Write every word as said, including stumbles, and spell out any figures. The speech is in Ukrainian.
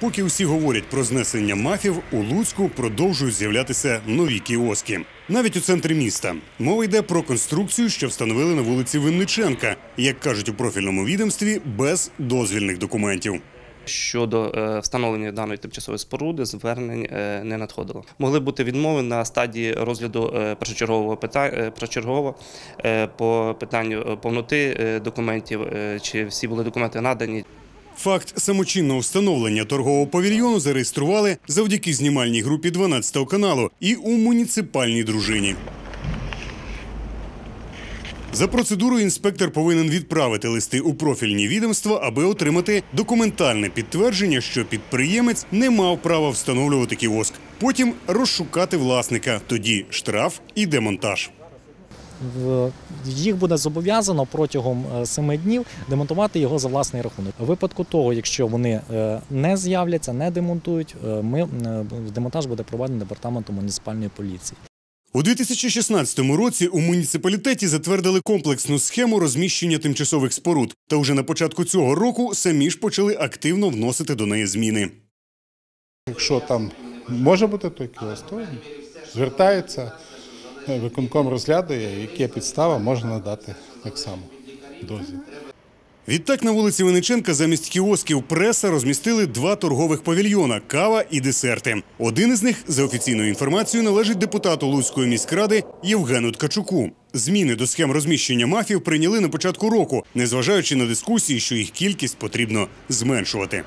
Поки усі говорять про знесення мафів, у Луцьку продовжують з'являтися нові кіоски. Навіть у центрі міста. Мова йде про конструкцію, що встановили на вулиці Винниченка, як кажуть у профільному відомстві, без дозвільних документів. Щодо встановлення даної тимчасової споруди звернень не надходило. Могли бути відмови на стадії розгляду першочергового питання, першочергово по питанню повноти документів, чи всі були документи надані. Факт самочинного встановлення торгового павільйону зареєстрували завдяки знімальній групі дванадцятого каналу і у муніципальній дружині. За процедурою інспектор повинен відправити листи у профільні відомства, аби отримати документальне підтвердження, що підприємець не мав права встановлювати кіоск. Потім розшукати власника, тоді штраф і демонтаж. Їх буде зобов'язано протягом семи днів демонтувати його за власний рахунок. У випадку того, якщо вони не з'являться, не демонтують, ми, демонтаж буде проведений департаментом муніципальної поліції. У дві тисячі шістнадцятому році у муніципалітеті затвердили комплексну схему розміщення тимчасових споруд. Та вже на початку цього року самі ж почали активно вносити до неї зміни. Якщо там може бути той кіоск, то звертається. Виконком розглядає, яка підстава, можна надати так само дозвіл. Відтак на вулиці Винниченка замість кіосків преса розмістили два торгових павільйона – кава і десерти. Один із них, за офіційною інформацією, належить депутату Луцької міськради Євгену Ткачуку. Зміни до схем розміщення мафів прийняли на початку року, незважаючи на дискусії, що їх кількість потрібно зменшувати.